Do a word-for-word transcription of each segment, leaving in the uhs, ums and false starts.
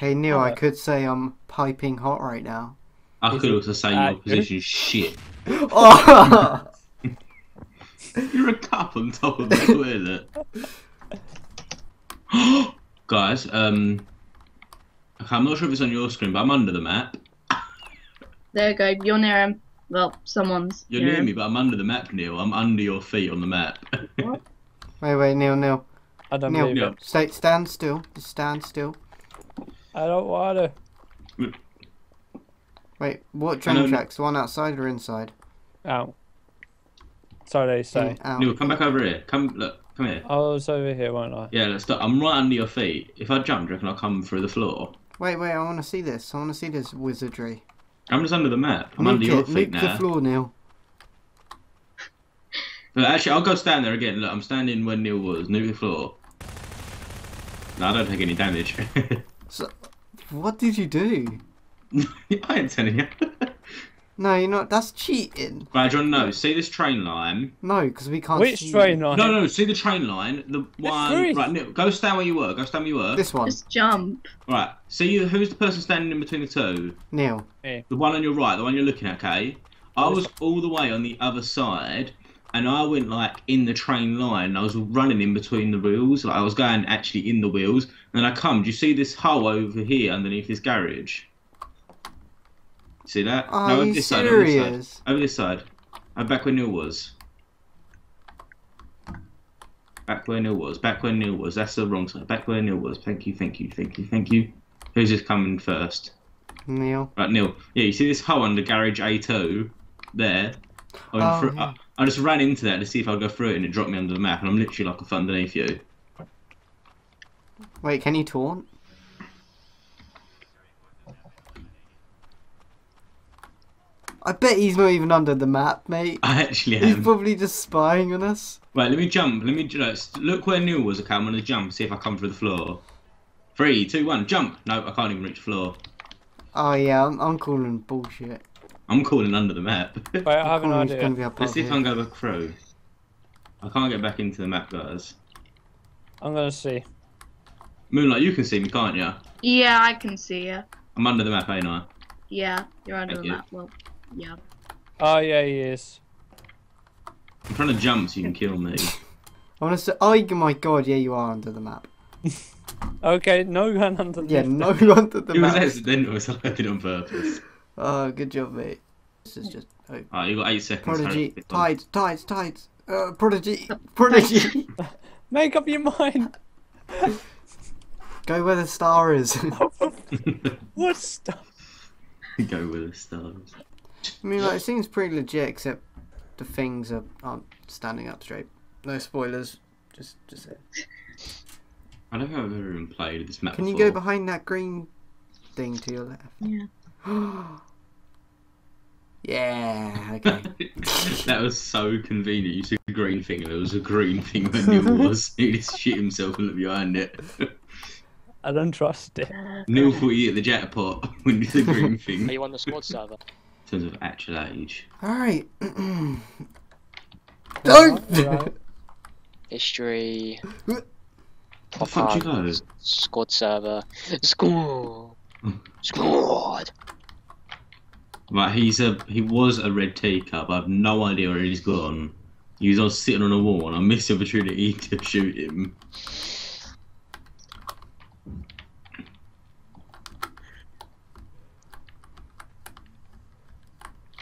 Hey Neil, uh, I could say I'm piping hot right now. I Is could it, also say uh, your position's shit. Oh. You're a cup on top of that toilet. Guys, um, okay, I'm not sure if it's on your screen, but I'm under the map. There you go. You're near him. Well, someone's. You're near, near me, but I'm under the map, Neil. I'm under your feet on the map. What? Wait, wait, Neil, Neil. I don't Neil, Neil. Stay, stand still. Just stand still. I don't want to. Wait, what train tracks? The one outside or inside? Out. Sorry, sorry. Neil, come back over here. Come, look, come here. I was over here, weren't I? Yeah, let's stop. I'm right under your feet. If I jump, do you reckon I'll come through the floor? Wait, wait, I want to see this. I want to see this wizardry. I'm just under the map. I'm Nuke under your it. feet Nuke now. Nuke the floor, Neil. Look, actually, I'll go stand there again. Look, I'm standing where Neil was. Nuke the floor. No, I don't take any damage. So, what did you do? I ain't telling you. No, you're not. That's cheating. Right, John, no. See this train line? No, because we can't Which see Which train it. line? No, no, see the train line? The one... Right, Neil, go stand where you were. Go stand where you were. This one. Just jump. Right, see you. Who's the person standing in between the two? Neil. Hey. The one on your right, the one you're looking at, okay? I was all the way on the other side, and I went, like, in the train line. I was running in between the wheels. Like, I was going actually in the wheels. And then I come. Do you see this hole over here underneath this garage? See that? Are no, over you this serious? Side, over this side. Over this side. I'm back where Neil was. Back where Neil was. Back where Neil was. That's the wrong side. Back where Neil was. Thank you, thank you, thank you, thank you. Who's just coming first? Neil. Right, Neil. Yeah, you see this hole under garage A two? There. I, went oh, through, yeah. I, I just ran into that to see if I'd go through it and it dropped me under the map and I'm literally like a foot underneath you. Wait, can you taunt? I bet he's not even under the map, mate. I actually am. He's probably just spying on us. Right, let me jump. Let me look where Neil was. Okay, I'm gonna jump. See if I come through the floor. Three, two, one, jump. No, I can't even reach the floor. Oh yeah, I'm, I'm calling bullshit. I'm calling under the map. Wait, I have an idea. Let's see if I can go back through. I can't get back into the map, guys. I'm gonna see. Moonlight, you can see me, can't you? Yeah, I can see you. I'm under the map, ain't I? Yeah, you're under Thank the you. map. Well. Yeah. Oh yeah, he is. I'm trying to jump so you can kill me. I want to say, oh my god, yeah, you are under the map. Okay, no one under the map. Yeah, no one under the it map. It was accidental, so I did it on purpose. Oh, good job, mate. This is just. Oh. Alright, you got eight seconds. Prodigy, tides, tides, tides. Uh, prodigy, prodigy. Make up your mind. Go where the star is. What star? Go where the star is. I mean, like, it seems pretty legit, except the things are, aren't standing up straight. No spoilers, just just it. I don't think I've ever even played this map Can before. You go behind that green thing to your left? Yeah. Yeah, okay. That was so convenient. You see the green thing, and there was a green thing when Neil was. He just shit himself and looked behind it. I don't trust it. Neil thought you hit the jackpot when you did the green thing. Are you on the squad server? In terms of actual age. Alright. Don't! History. What the fuck you go? Squad server. Squad! Squad! Right, he's a, he was a red teacup. I have no idea where he's gone. He was all sitting on a wall and I missed the opportunity to shoot him.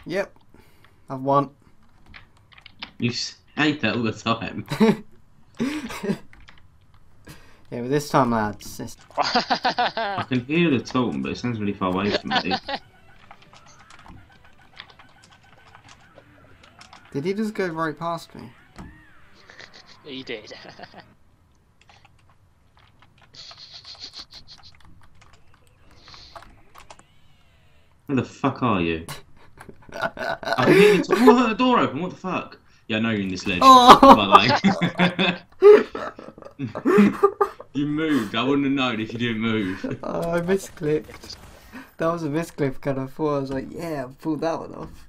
Yep, I've won. You say that all the time. Yeah, but this time, lads. It's... I can hear the tone, but it sounds really far away from me. Did he just go right past me? He did. Where the fuck are you? I mean, it's, oh, the door open, what the fuck? Yeah, I know you're in this ledge. Oh. But, like, you moved, I wouldn't have known if you didn't move. Oh, I misclicked. That was a misclick, and I thought, I was like, yeah, I pulled that one off.